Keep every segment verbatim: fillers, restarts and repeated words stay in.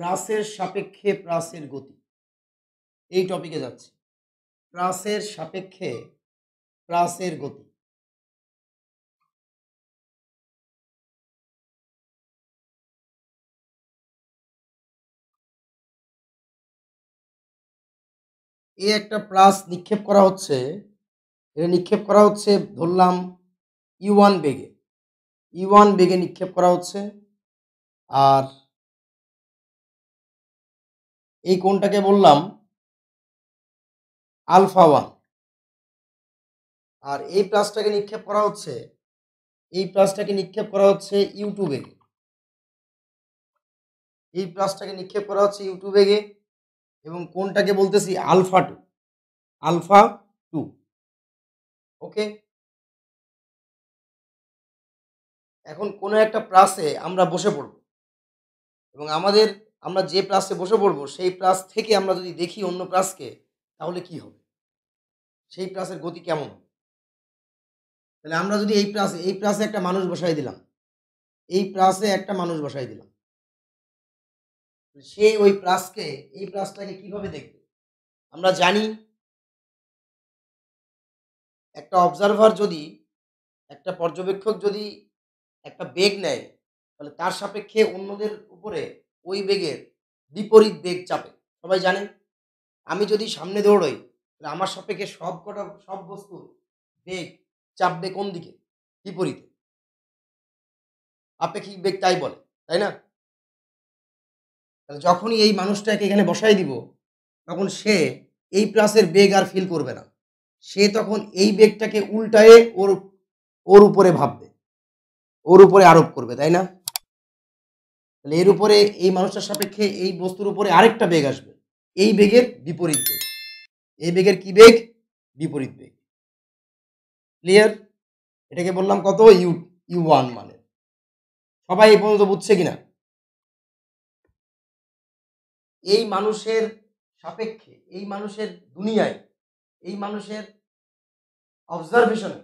প্রাসের সাপেক্ষে প্রাসের গতি, এই টপিকে যাচ্ছি। প্রাসের সাপেক্ষে প্রাসের গতি। এ একটা প্রাস নিক্ষেপ করা হচ্ছে, এটা নিক্ষেপ করা হচ্ছে ধরলাম ইউওয়ান বেগে, ইউওয়ান বেগে নিক্ষেপ করা হচ্ছে। আর এই কোণটাকে বললাম আলফা ওয়ান, আর এই প্লাসটাকে নিক্ষেপ করা হচ্ছে, এই প্লাসটাকে নিক্ষেপ করা হচ্ছে ইউটু বেগে, এই প্লাসটাকে নিক্ষেপ করা হচ্ছে ইউটু বেগে, এবং কোনটাকে বলতেছি alpha two, alpha two. Okay, এখন কোনো একটা প্লাসে আমরা বসে পড়ব, এবং আমাদের আমরা যে প্লাসে বসে পড়ব সেই প্লাস থেকে আমরা যদি দেখি অন্য প্লাসকে, তাহলে কি হবে, সেই প্লাসের গতি কেমন হবে। তাহলে আমরা যদি এই প্লাসে এই প্লাসে একটা মানুষ বসাই দিলাম, এই প্লাসে একটা মানুষ বসাই দিলাম, সে ওই প্লাসকে এই প্লাসটাকে কিভাবে দেখবে। আমরা জানি একটা অবজারভার যদি, একটা পর্যবেক্ষক যদি একটা বেগ নেয়, তাহলে তার সাপেক্ষে অন্যদের উপরে ওই বেগের বিপরীত বেগ চাপে, সবাই জানে। আমি যদি সামনে দৌড়ই, তাহলে আমার সাপেক্ষে সব কটা সব বস্তুর বেগ চাপবে কোন দিকে, বিপরীতে, আপেক্ষিক বেগ তাই বলে, তাই না। তাহলে যখনই এই মানুষটাকে এখানে বসাই দিব, তখন সে এই প্লাসের বেগ আর ফিল করবে না, সে তখন এই বেগটাকে উল্টায়ে ওর ওর উপরে ভাববে, ওর উপরে আরোপ করবে, তাই না। তাহলে এর উপরে এই মানুষটার সাপেক্ষে এই বস্তুর উপরে আরেকটা বেগ আসবে, এই বেগের বিপরীত বেগ, এই বেগের কি বেগ, বিপরীত বেগ। ক্লিয়ার? এটাকে বললাম কত, ইউ ইউ ওয়ান মানে। সবাই এই পর্যন্ত বুঝছে কিনা? এই মানুষের সাপেক্ষে, এই মানুষের দুনিয়ায়, এই মানুষের অবজারভেশনে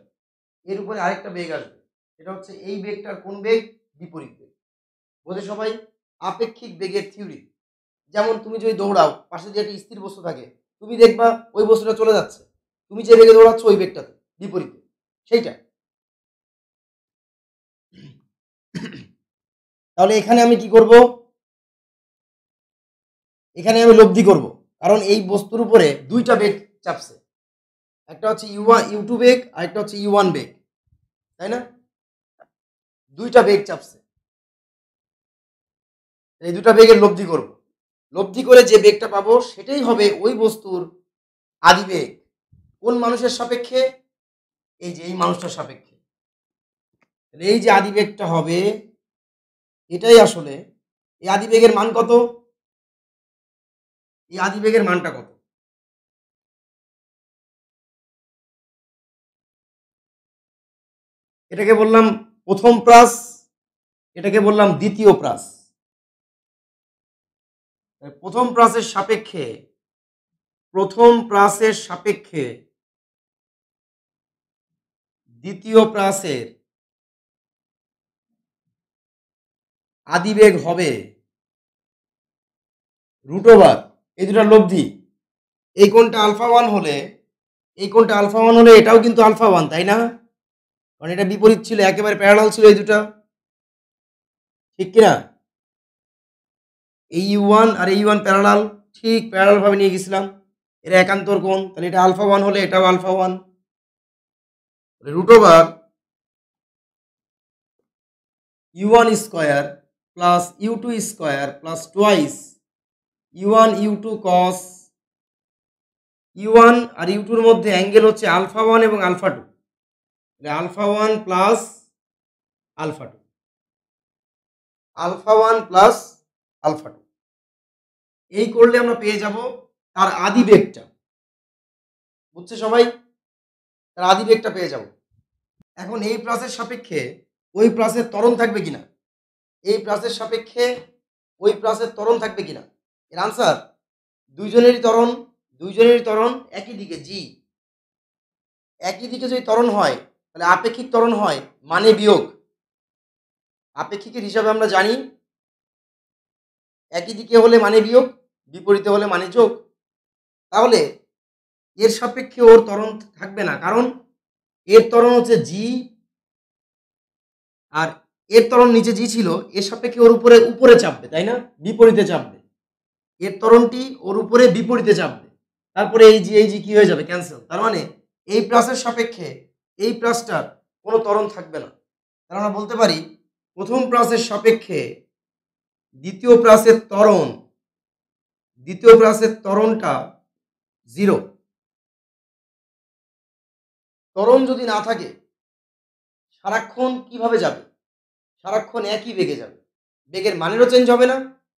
এর উপরে আরেকটা বেগ আসবে, এটা হচ্ছে এই বেগটার কোন বেগ, বিপরীত বেগ। বোঝে সবাই? আপেক্ষিক বেগের থিওরি। যেমন তুমি যদি দৌড়াও, পাশে যদি একটা স্থির বস্তু থাকে, তুমি দেখবা ওই বস্তুটা চলে যাচ্ছে, তুমি যে বেগে দৌড়াচ্ছ ওই বেগটাতে, বিপরীত সেইটা। তাহলে এখানে আমি কি করব, এখানে আমি লব্ধি করব, কারণ এই বস্তুর উপরে দুইটা বেগ চাপছে, একটা হচ্ছে ইউ ওয়ান ইউ টু বেগ, আর একটা হচ্ছে ইউ ওয়ান বেগ, তাই না। দুইটা বেগ চাপছে, এই দুটা বেগের লব্ধি করব, লব্ধি করে যে বেগটা পাবো সেটাই হবে ওই বস্তুর আদি বেগ, কোন মানুষের সাপেক্ষে, এই যে এই মানুষটার সাপেক্ষে। তাহলে এই যে আদি বেগটা হবে, এটাই আসলে এই আদি বেগের মান কত, এই আদি বেগের মানটা কত, এটাকে বললাম প্রথম প্রাস, এটাকে বললাম দ্বিতীয় প্রাস। প্রথম প্রাসের সাপেক্ষে, প্রথম প্রাসের সাপেক্ষে দ্বিতীয় প্রাসের আদিবেগ হবে রুট ওভার, এই দুটা লব্ধি। এই কোণটা আলফা ওয়ান হলে, এই কোণটা আলফা ওয়ান হলে এটাও কিন্তু আলফা ওয়ান, তাই না, কারণ এটা বিপরীত ছিল, একেবারে প্যারালাল ছিল এই দুটা, ঠিক কিনা। এই ইউ ওয়ান আর এই ওয়ান প্যারালাল, ঠিক প্যারালালভাবে নিয়ে গেছিলাম, এটা একান্তর কোণ, তাহলে এটা আলফা ওয়ান হলে এটাও alpha one. Root over u one square plus u two square plus twice u one u two cos u one আর ইউ টুর মধ্যে অ্যাঙ্গেল হচ্ছে আলফা ওয়ান এবং alpha two, alpha one plus alpha two, alpha one plus alpha two. এই করলে আমরা পেয়ে যাব তার আদি বেগটা, বুঝছে সবাই, তার আদি বেগটা পেয়ে যাব। এখন এই প্লাসের সাপেক্ষে ওই প্লাসের ত্বরণ থাকবে কিনা, এই প্লাসের সাপেক্ষে ওই প্লাসের ত্বরণ থাকবে কিনা, এর আনসার দুইজনেরই ত্বরণ, দুইজনেরই ত্বরণ একই দিকে, জি একই দিকে যদি ত্বরণ হয় তাহলে আপেক্ষিক ত্বরণ হয়, মানে বিয়োগ। আপেক্ষিকের হিসাবে আমরা জানি একই দিকে হলে মানে বিয়োগ, বিপরীতে হলে মানে যোগ। তাহলে এর সাপেক্ষে ওর ত্বরণ থাকবে না, কারণ এর ত্বরণ হচ্ছে জি, আর এর ত্বরণ নিচে জি ছিল, এর সাপেক্ষে ওর উপরে উপরে চাপবে, তাই না? বিপরীতে চাপবে। এর ত্বরণটি ওর উপরে বিপরীতে চাপবে, তারপরে এই জি এই জি কি হয়ে যাবে? ক্যান্সেল। তার মানে এই প্লাসের সাপেক্ষে এই প্লাসটার কোনো ত্বরণ থাকবে না। তার আমরা বলতে পারি প্রথম প্লাসের সাপেক্ষে দ্বিতীয় প্লাসের ত্বরণ, দ্বিতীয় প্লাসের ত্বরণটা জিরো। ত্বরণ যদি না থাকে সারাক্ষণ কিভাবে যাবে? সারাক্ষণ একই বেগে যাবে, বেগের মানেরও চেঞ্জ হবে না,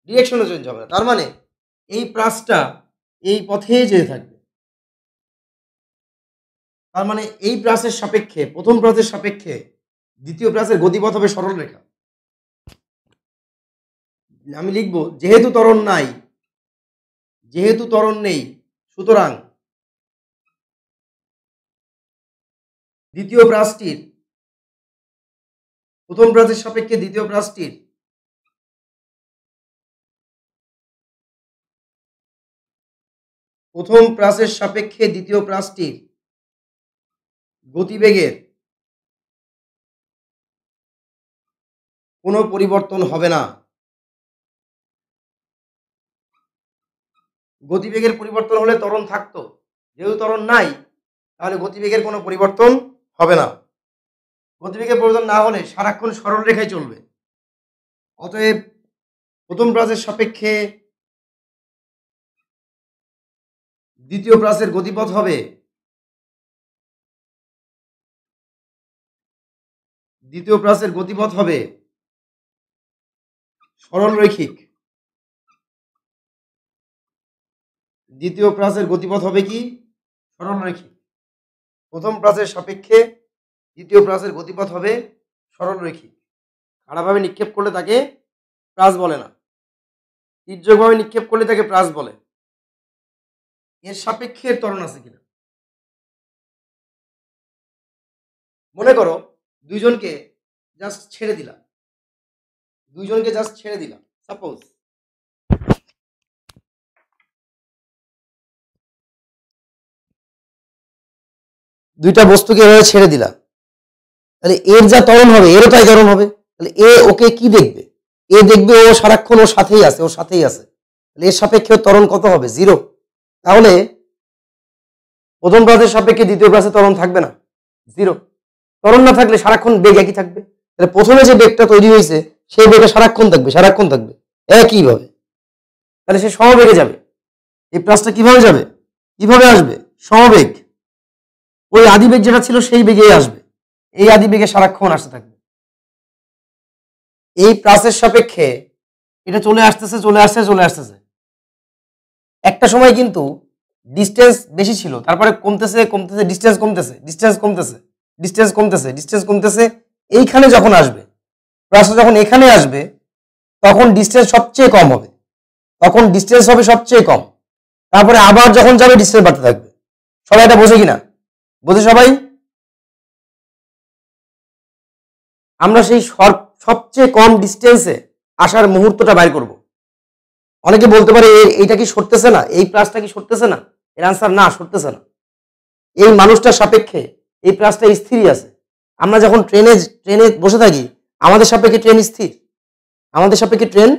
ডিরেকশনও চেঞ্জ হবে না। তার মানে এই প্লাসটা এই পথেই যেতে থাকবে। তার মানে এই প্লাসের সাপেক্ষে প্রথম প্লাসের সাপেক্ষে দ্বিতীয় প্লাসের গতিপথ হবে সরলরেখা। আমি লিখব যেহেতু ত্বরণ নাই, যেহেতু ত্বরণ নেই, সুতরাং দ্বিতীয় প্লাসটির প্রথম প্লাসের সাপেক্ষে দ্বিতীয় প্লাসটির প্রথম প্লাসের সাপেক্ষে দ্বিতীয় প্লাসটির গতিবেগের কোনো পরিবর্তন হবে না। গতিবেগের পরিবর্তন হলে ত্বরণ থাকতো, যেহেতু ত্বরণ নাই তাহলে গতিবেগের কোনো পরিবর্তন হবে না। গতিবেগের পরিবর্তন না হলে সারাক্ষণ সরল রেখায় চলবে। অতএব প্রথম প্লাসের সাপেক্ষে দ্বিতীয় প্লাসের গতিপথ হবে, দ্বিতীয় প্লাসের গতিপথ হবে সরলরৈখিক। দ্বিতীয় প্লাসের গতিপথ হবে কি? সরলরৈখিক। প্রথম প্লাসের সাপেক্ষে দ্বিতীয় প্লাসের গতিপথ হবে সরলরৈখিক। খাড়াভাবে নিক্ষেপ করলে তাকে প্লাস বলে না, তির্যকভাবে নিক্ষেপ করলে তাকে প্লাস বলে। এর সাপেক্ষে ত্বরণ আছে কিনা? মনে করো দুইজনকে জাস্ট ছেড়ে দিলাম, দুইজনকে জাস্ট ছেড়ে দিলাম সাপোজ। দুইটা বস্তুকে এভাবে ছেড়ে দিলাম, তাহলে এর যা ত্বরণ হবে এরও তাই ত্বরণ হবে। তাহলে এ ওকে কি দেখবে? এ দেখবে ও সারাক্ষণ ওর সাথেই আছে, ওর সাথেই আছে। তাহলে এর সাপেক্ষে ত্বরণ কত হবে? জিরো। তাহলে প্রথম প্লাসের সাপেক্ষে দ্বিতীয় প্লাসে ত্বরণ থাকবে না, জিরো। ত্বরণ না থাকলে সারাক্ষণ বেগ একই থাকবে। তাহলে প্রথমে যে বেগটা তৈরি হয়েছে সেই বেগে সারাক্ষণ থাকবে, সারাক্ষণ থাকবে একইভাবে। তাহলে সে সমবেগে যাবে। এই প্লাসটা কিভাবে যাবে? কিভাবে আসবে? সমবেগ, ওই আদি বেগ যেটা ছিল সেই বেগেই আসবে। এই আদি বেগে সারাক্ষণ আসতে থাকবে। এই প্লাসের সাপেক্ষে এটা চলে আসতেছে, চলে আসছে, চলে আসতেছে। একটা সময় কিন্তু ডিস্টেন্স বেশি ছিল, তারপরে কমতেছে, কমতেছে, ডিস্টেন্স কমতেছে, ডিস্টেন্স কমতেছে, ডিস্টেন্স কমতেছে, ডিস্টেন্স কমতেছে। এইখানে যখন আসবে প্লাসটা, যখন এখানে আসবে তখন ডিস্টেন্স সবচেয়ে কম হবে, তখন ডিস্টেন্স হবে সবচেয়ে কম। তারপরে আবার যখন যাবে ডিস্টেন্স বাড়তে থাকবে। সবাই এটা বোঝে কিনা? বোঝে সবাই? আমরা সেই সবচেয়ে কম ডিস্টেন্সে আসার মুহূর্তটা বাইর করব। অনেকে বলতে পারে এইটা কি সরতেছে না, এই প্লাসটা কি সরতেছে না? এর আনসার না, সরতেছে না। এই মানুষটার সাপেক্ষে এই প্লাসটা স্থিরই আছে। আমরা যখন ট্রেনে ট্রেনে বসে থাকি আমাদের সাপেক্ষে ট্রেন স্থির, আমাদের সাপেক্ষে ট্রেন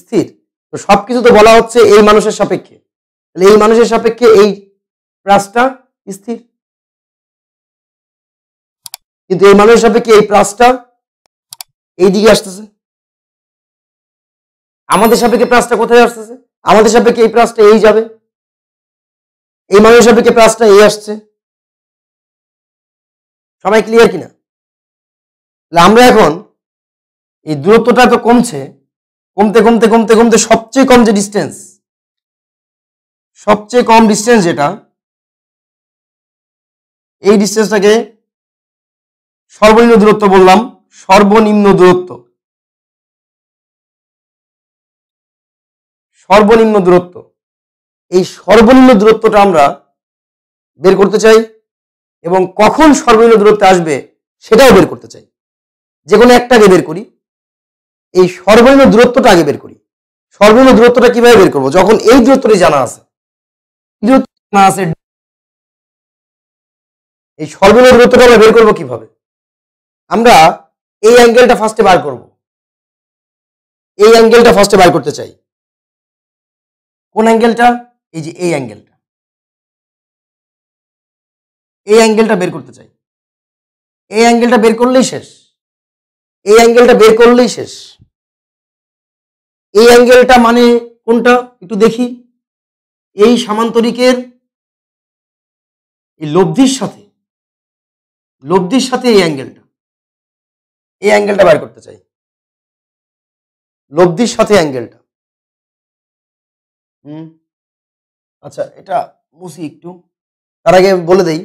স্থির। তো সব কিছু তো বলা হচ্ছে এই মানুষের সাপেক্ষে, তাহলে এই মানুষের সাপেক্ষে এই প্লাসটা স্থির, কিন্তু এই মানুষের সাপেক্ষে এই প্লাসটা এই দিকে আসতেছে। আমাদের সাপেক্ষে প্লাসটা কোথায় আসতেছে? আমাদের সাপেক্ষে এই প্লাসটা এই যাবে, এই মানুষের সাপেক্ষে প্লাসটা এই আসছে। সবাই ক্লিয়ার কিনা? আমরা এখন এই দূরত্বটা তো কমছে, কমতে কমতে কমতে কমতে সবচেয়ে কম যে ডিস্টেন্স, সবচেয়ে কম ডিস্টেন্স যেটা, এই ডিস্টেন্সটাকে সর্বনিম্ন দূরত্ব বললাম। সর্বনিম্ন দূরত্ব, সর্বনিম্ন দূরত্ব, এই সর্বনিম্ন দূরত্বটা আমরা বের করতে চাই এবং কখন সর্বনিম্ন দূরত্বে আসবে সেটাও বের করতে চাই। যে কোনো একটা আগে বের করি, এই সর্বনিম্ন দূরত্বটা আগে বের করি। সর্বনিম্ন দূরত্বটা কিভাবে বের করব যখন এই দূরত্বটি জানা আছে। দূরত্ব জানা আছে, এই সর্বনিম্ন দূরত্বটা আমরা বের করব কিভাবে? আমরা এই অ্যাঙ্গেলটা ফার্স্টে বার করব। এই অ্যাঙ্গেলটা ফার্স্টে বার করতে চাই। কোন অ্যাঙ্গেলটা? এই যে এই অ্যাঙ্গেলটা, এই অ্যাঙ্গেলটা বের করতে চাই। এই অ্যাঙ্গেলটা বের করলেই শেষ, এই অ্যাঙ্গেলটা বের করলেই শেষ। এই অ্যাঙ্গেলটা মানে কোনটা একটু দেখি। এই সামান্তরিকের এই লব্ধির সাথে, লব্ধির সাথে এই অ্যাঙ্গেলটা, এই অ্যাঙ্গেলটা বের করতে চাই। লব্ধির সাথে অ্যাঙ্গেলটা, হুম আচ্ছা এটা বুঝি একটু। তার আগে বলে দেই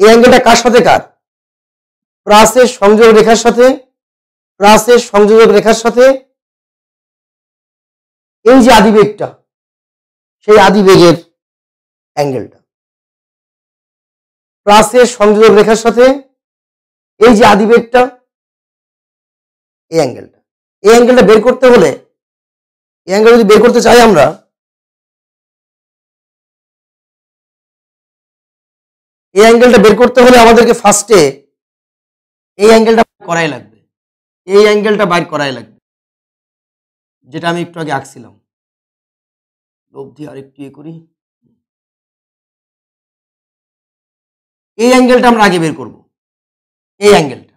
এই অ্যাঙ্গেলটা কার সাথে কার? প্লাসের সংযোগ রেখার সাথে, প্লাসের সংযোজক রেখার সাথে এই যে আদিবেগটা, সেই আদিবেগের অ্যাঙ্গেলটা। প্লাসের সংযোজক রেখার সাথে এই যে আদিবেগটা, এই অ্যাঙ্গেলটা, এই অ্যাঙ্গেলটা বের করতে হলে, এই অ্যাঙ্গেল যদি বের করতে চাই আমরা, এই অ্যাঙ্গেলটা বের করতে হলে আমাদেরকে ফার্স্টে এই অ্যাঙ্গেলটা করাই লাগবে, এই অ্যাঙ্গেলটা বাইর করাই লাগবে, যেটা আমি একটু আগে আঁকছিলাম। লব্ধি আর একটু ইয়ে করি। এই অ্যাঙ্গেলটা আমরা আগে বের করব। এই অ্যাঙ্গেলটা,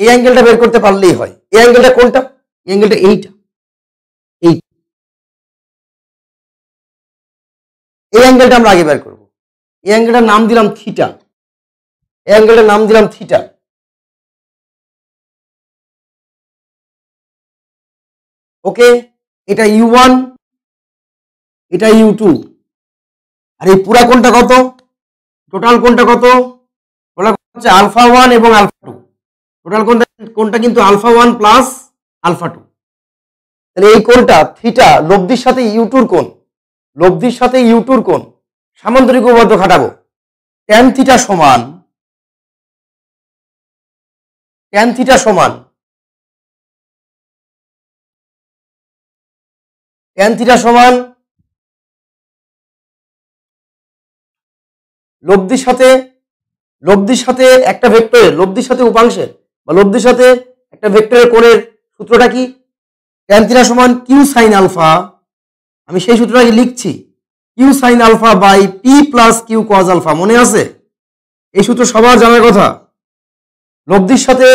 এই অ্যাঙ্গেলটা বের করতে পারলেই হয়। এই অ্যাঙ্গেলটা কোনটা? এই অ্যাঙ্গেলটা এইটা, এই এই অ্যাঙ্গেলটা আমরা আগে বের করব। এই অ্যাঙ্গেলটার নাম দিলাম থিটা, এই অ্যাঙ্গেলটার নাম দিলাম থিটা। ওকে, এটা ইউ ওয়ান, এটা ইউ টু, আর এই পুরা কোণটা কত? টোটাল কোণটা কত? টোটাল কোণ হচ্ছে আলফা ওয়ান এবং আলফা টু। টোটাল কোণটা কোণটা কিন্তু alpha one plus alpha two. তাহলে এই কোণটা থিটা, লব্ধির সাথে ইউ টুর কোণ, লব্ধির সাথে ইউ টুর কোণ। সামান্তরিক উপপাদ্য খাটাবো। ট্যান থিটা সমান, ট্যান থিটা সমান, ট্যান থিটা সমান লব্ধির সাথে, লব্ধির সাথে একটা ভেক্টরের, লব্ধির সাথে উপাংশের বা লব্ধির সাথে একটা ভেক্টরের কোণের সূত্রটা কি? ট্যান থিটা সমান কিউ সাইন আলফা। আমি সেই সূত্রটাকে লিখছি, Q sine alpha by P plus Q cos alpha. মনে আছে? এই সূত্র সবার জানার কথা। লব্ধির সাথে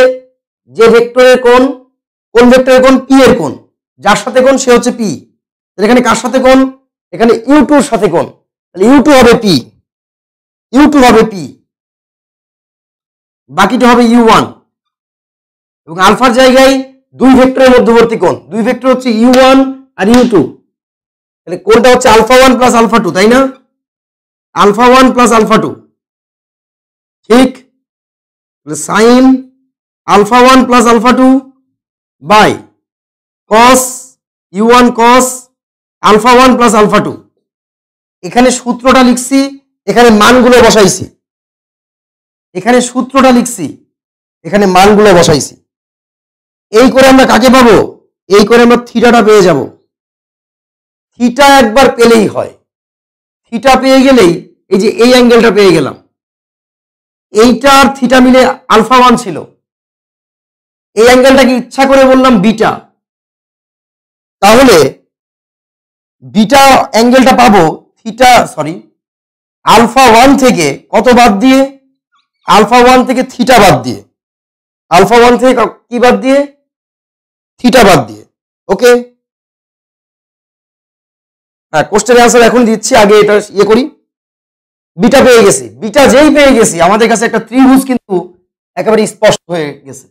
যে ভেক্টরের কোণ, কোন ভেক্টরের কোণ? পি এর কোণ। যার সাথে কোণ সে হচ্ছে পি। এখানে কার সাথে কোণ? এখানে ইউ টু এর সাথে কোণ। তাহলে ইউ টু হবে পি, ইউ টু হবে পি, বাকিটা হবে ইউ ওয়ান। এবং আলফার জায়গায় দুই ভেক্টরের মধ্যবর্তী কোণ, দুই ভেক্টর হচ্ছে ইউ ওয়ান আর ইউ টু। তাহলে কোণটা হচ্ছে alpha one plus alpha two, তাই না? Alpha one plus alpha two, ঠিক। Sine alpha one plus alpha two by cos u one cos alpha one plus alpha two. এখানে সূত্রটা লিখছি, এখানে মানগুলো বসাইছি, এখানে সূত্রটা লিখছি, এখানে মানগুলো বসাইছি। এই করে আমরা কাকে পাবো? এই করে আমরা থিটাটা পেয়ে যাব। থিটা একবার পেলেই হয়। থিটা পেয়ে গেলেই, এই যে এই অ্যাঙ্গেলটা পেয়ে গেলাম, এইটা আর থিটা মিলে আলফা ওয়ান ছিল। এই অ্যাঙ্গেলটাকে ইচ্ছা করে বললাম বিটা, তাহলে বিটা অ্যাঙ্গেলটা পাবো থিটা সরি আলফা ওয়ান থেকে কত বাদ দিয়ে? আলফা ওয়ান থেকে থিটা বাদ দিয়ে, আলফা ওয়ান থেকে কি বাদ দিয়ে? থিটা বাদ দিয়ে। ওকে, হ্যাঁ, কোশ্চেনের আনসার এখন দিচ্ছি, আগে এটা ইয়ে করি। বিটা পেয়ে গেছি। বিটা যেই পেয়ে গেছি, আমাদের কাছে একটা ত্রিভুজ কিন্তু একেবারে স্পষ্ট হয়ে গেছে।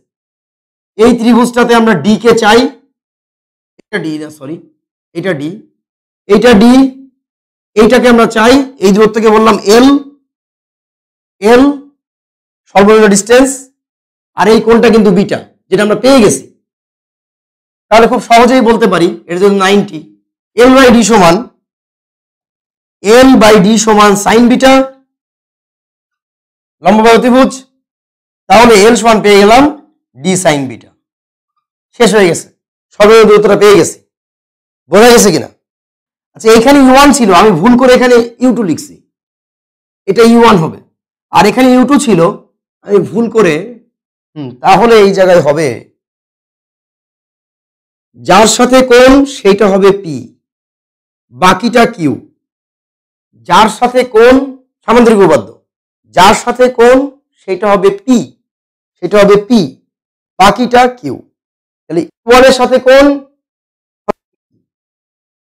এই ত্রিভুজটাতে আমরা ডি কে চাই। এটা ডি না, সরি এটা ডি, এইটা ডি, এইটাকে আমরা চাই। এই দূরত্বকে বললাম এল, এল সর্বনিম্ন ডিস্টেন্স। আর এই কোণটা কিন্তু বিটা, যেটা আমরা পেয়ে গেছি। তাহলে খুব সহজেই বলতে পারি এটা যদি নাইনটি, এল বাই ডি সমান, এল বাই ডি সমান সাইন বিটা, লম্ববাহু ত্রিভুজ। তাহলে এল সমান পেয়ে গেলাম ডি সাইন বিটা। শেষ হয়ে গেছে, সর্বনিম্ন দূরত্বটা পেয়ে গেছি। বোঝা গেছে কিনা? আচ্ছা এখানে ইউ ওয়ান ছিল, আমি ভুল করে এখানে ইউ টু লিখছি, এটা ইউ ওয়ান হবে। আর এখানে ইউ টু ছিল, আমি ভুল করে হুম তাহলে এই জায়গায় হবে যার সাথে কোণ সেটা হবে P, বাকিটা Q। যার সাথে কোণ সামান্তরিক উপপাদ্য, যার সাথে কোণ সেটা হবে P, সেটা হবে P, বাকিটা Q। তাহলে ইউ ওয়ান এর সাথে কোণ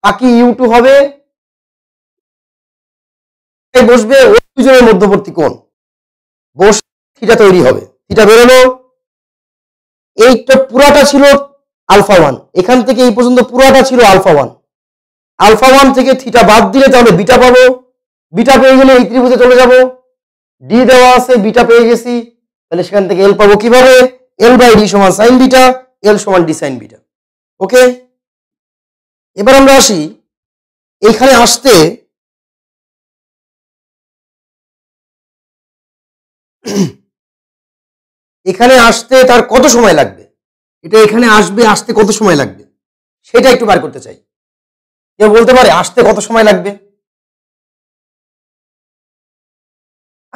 বাকি ইউ টু হবে বসবে ওই দুজনের মধ্যবর্তী কোণ, বস থিটা তৈরি হবে, থিটা বেরোলো। এইটা পুরাটা ছিল আলফা ওয়ান, এখান থেকে এই পর্যন্ত পুরাটা ছিল আলফা ওয়ান। আলফা ওয়ান থেকে থিটা বাদ দিলে তাহলে বিটা পাবো, বিটা পেয়ে গেলে এই ত্রিভুজে চলে যাবো, ডি দেওয়া আছে, বিটা পেয়ে গেছি, তাহলে সেখান থেকে এল পাবো কিভাবে? এল বাই ডি সমান সাইন বিটা, এল সমান ডি সাইন বিটা। ওকে, এবার আমরা আসি এখানে। আসতে এখানে আসতে তার কত সময় লাগবে, এটা এখানে আসবে আসতে কত সময় লাগবে সেটা একটু বার করতে চাই। কেউ বলতে পারে আসতে কত সময় লাগবে?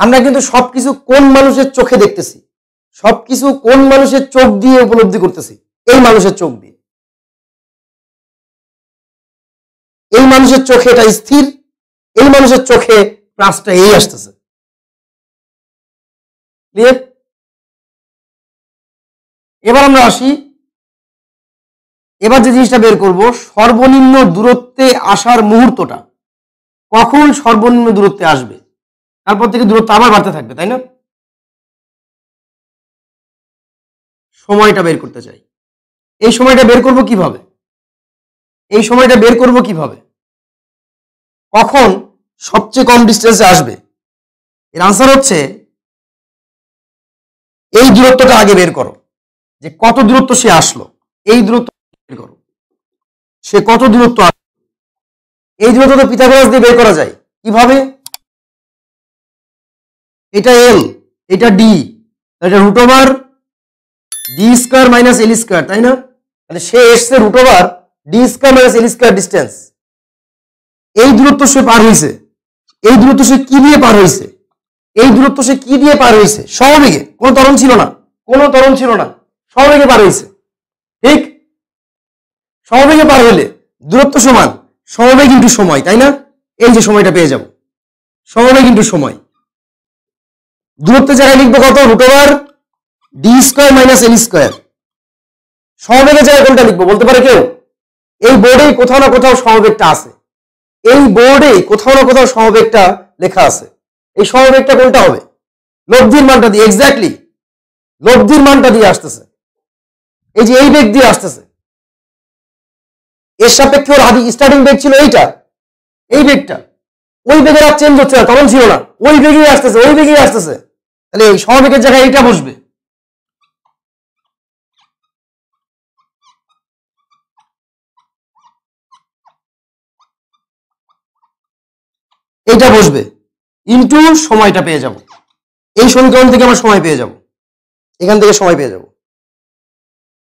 আমরা কিন্তু সবকিছু কোন মানুষের চোখে দেখতেছি, সবকিছু কোন মানুষের চোখ দিয়ে উপলব্ধি করতেছি, এই মানুষের চোখ দিয়ে। এই মানুষের চোখে এটা স্থির, এই মানুষের চোখে প্লাসটা এই আসতেছে। ক্লিয়ার? এবার আমরা আসি, এবার যে জিনিসটা বের করব সর্বনিম্ন দূরত্বে আসার মুহূর্তটা, কখন সর্বনিম্ন দূরত্বে আসবে, তারপর থেকে দূরত্ব আবার বাড়তে থাকবে, তাই না? সময়টা বের করতে চাই। এই সময়টা বের করব কিভাবে? এই সময়টা বের করব কিভাবে কখন সবচেয়ে কম ডিস্টেন্সে আসবে? এর আনসার হচ্ছে এই দূরত্বটা আগে বের করো, যে কত দূরত্ব সে আসলো, এই দূরত্ব বের করো, সে কত দূরত্ব আসলো। এই দূরত্ব তো পিথাগোরাস দিয়ে বের করা যায়। কিভাবে? এটা এল, এটা ডি, এটা root over D square minus এল স্কয়ার, তাই না? তাহলে সে এসছে root over D square minus এল স্কয়ার ডিস্টেন্স। এই দূরত্ব সে পার হয়েছে, এই দূরত্ব সে কি দিয়ে পার হয়েছে, এই দূরত্ব সে কি দিয়ে পার হয়েছে? সহবেগে, কোনো ত্বরণ ছিল না, কোনো ত্বরণ ছিল না, সহবেগে পার হয়েছে। ঠিক? সহবেগে পার হলে দূরত্ব সমান সহবেগ ইনটু সময়, তাই না? এই যে সময়টা পেয়ে যাব, সহবেগ ইনটু সময়। দূরত্বের জায়গায় লিখবো কত? Root over D square minus এল স্কোয়ার। সহবেগের জায়গায় কোনটা লিখবো বলতে পারে কেউ? এই বোর্ডেই কোথাও না কোথাও সহবেগটা আছে, এই বোর্ডেই কোথাও না কোথাও সহবেগটা লেখা আছে। এই সহবেগটা কোনটা হবে? লব্ধির মানটা দিয়ে, এক্স্যাক্টলি লব্ধির মানটা দিয়ে আসতেছে, এই যে এই বেগ দিয়ে আসতেছে। এর সাপেক্ষে ওর আদি স্টার্টিং বেগ ছিল এইটা, এই বেগটা, ওই বেগের আর চেঞ্জ হচ্ছে না, তখন ছিল না, ওই বেগেই আসতেছে, ওই বেগেই আসতেছে। তাহলে এই সহবেগের জায়গায় এইটা বসবে। এইটা বসবে ইনটু সময়টা পেয়ে যাব। এই সমীকরণ থেকে আমরা সময় পেয়ে যাব, এখান থেকে সময় পেয়ে যাব।